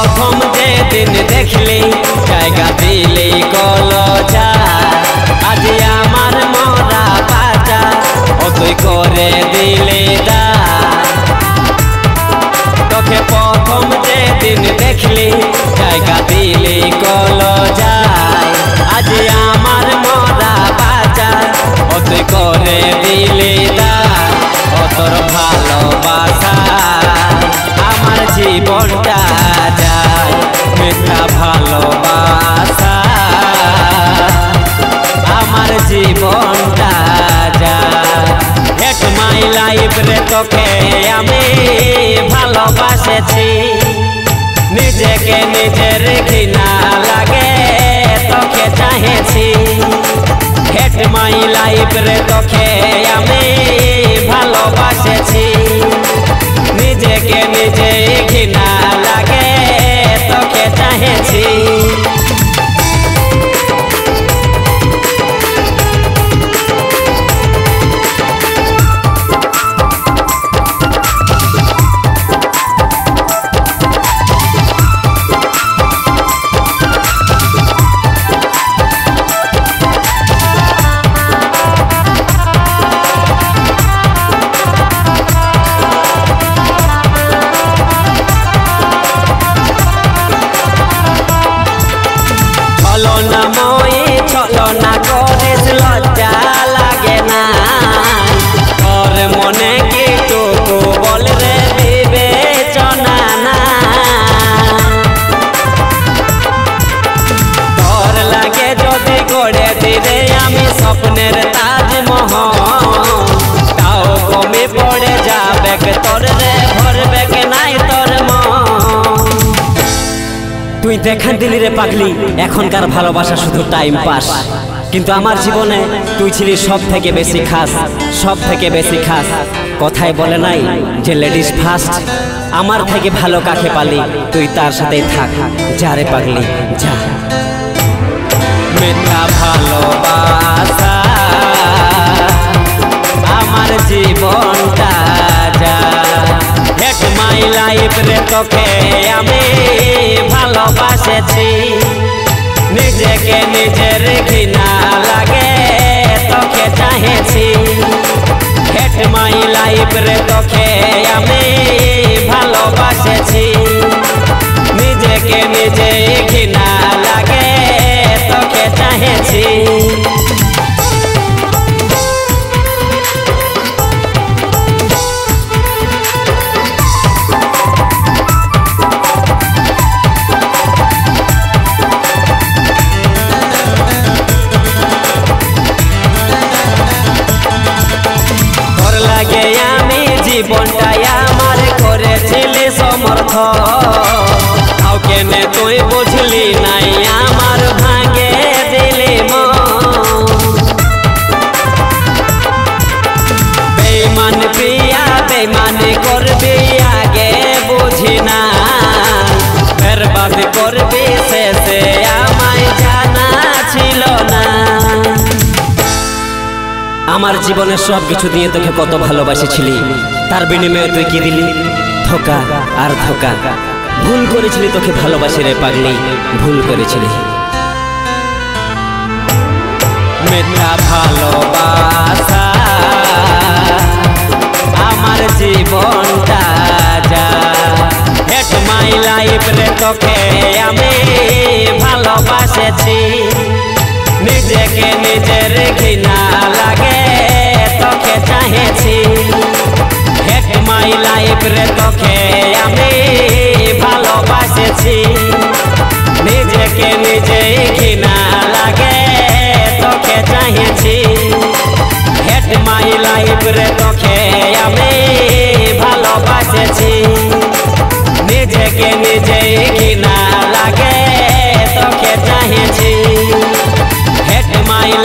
प्रथम जे दिन देखली जायगा दिले कलो जा आज आमार मोरा पाचा अतुई करे दिले दा तोखे प्रथम जे दिन देखली जायगा दिले कलो जा आज आमार मोरा पाचा अतुई करे दिले दा अतर भालोबासा आमार जीवनटा मिठा भालोबासा आमार जीवनटा एक माई लाइफ रे तोके आमी भालोबासेछि निजेके निजेर घृणा लागे तोके चाहेछि एक माई लाइफ रे तोके आमी भालोबासेछि निजेके निजे घृणा लागे तोके चाहेछि তুই দেখান দিলি রে পাগলি এখনকার ভালোবাসা শুধু টাইম পাস কিন্তু আমার জীবনে তুই ছিলি সবথেকে বেশি খাস সবথেকে বেশি খাস কথাই বলে নাই যে লেডিস ফার্স্ট আমার থেকে ভালো কাকে পালি তুই তার সাথেই থাক যা রে পাগলি যা মিথ্যা ভালোবাসা আমার জীবনটা যা এক মাই লাইফ রে তোকে আমি ভালোবাসেছি নিজেকে নিজের ঘৃণা লাগে তোকে চাহেছি এক মাই লাইফ রে তোকে আমি ভালোবাসেছি নিজেকে নিজে ঘৃণা লাগে তোকে চাহেছি আমার জীবনের সব কিছু দিয়ে তোকে কত ভালোবাসেছিলি তার বিনিময়ে তুই কি দিলি ধোকা আর ধোকা ভুল করেছিলি তোকে ভালোবাসে রে পাগলি ভুল করেছিলি মিথ্যা ভালোবাসা আমার জীবনটা যা এক মাই লাইফ রে তোকে আমি ভালোবাসেছি নিজেকে নিজের ঘৃণা লাগে তোকে চাহেছি এক মাই লাইফ রে তোকে আমি ভালোবাসেছি নিজেকে নিজে ঘৃণা লাগে তোকে চাহেছি এক মাই লাইফ রে তোকে আমি ভালোবাসেছি নিজেকে নিজে ঘৃণা লাগে তোকে চাহেছি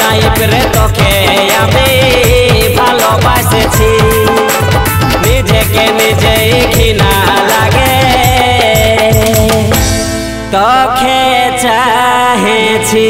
লাইফ রে তোকে আমি ভালোবাসেছি নিজেকে নিজে ঘৃণা লাগে তোকে চাহেছি।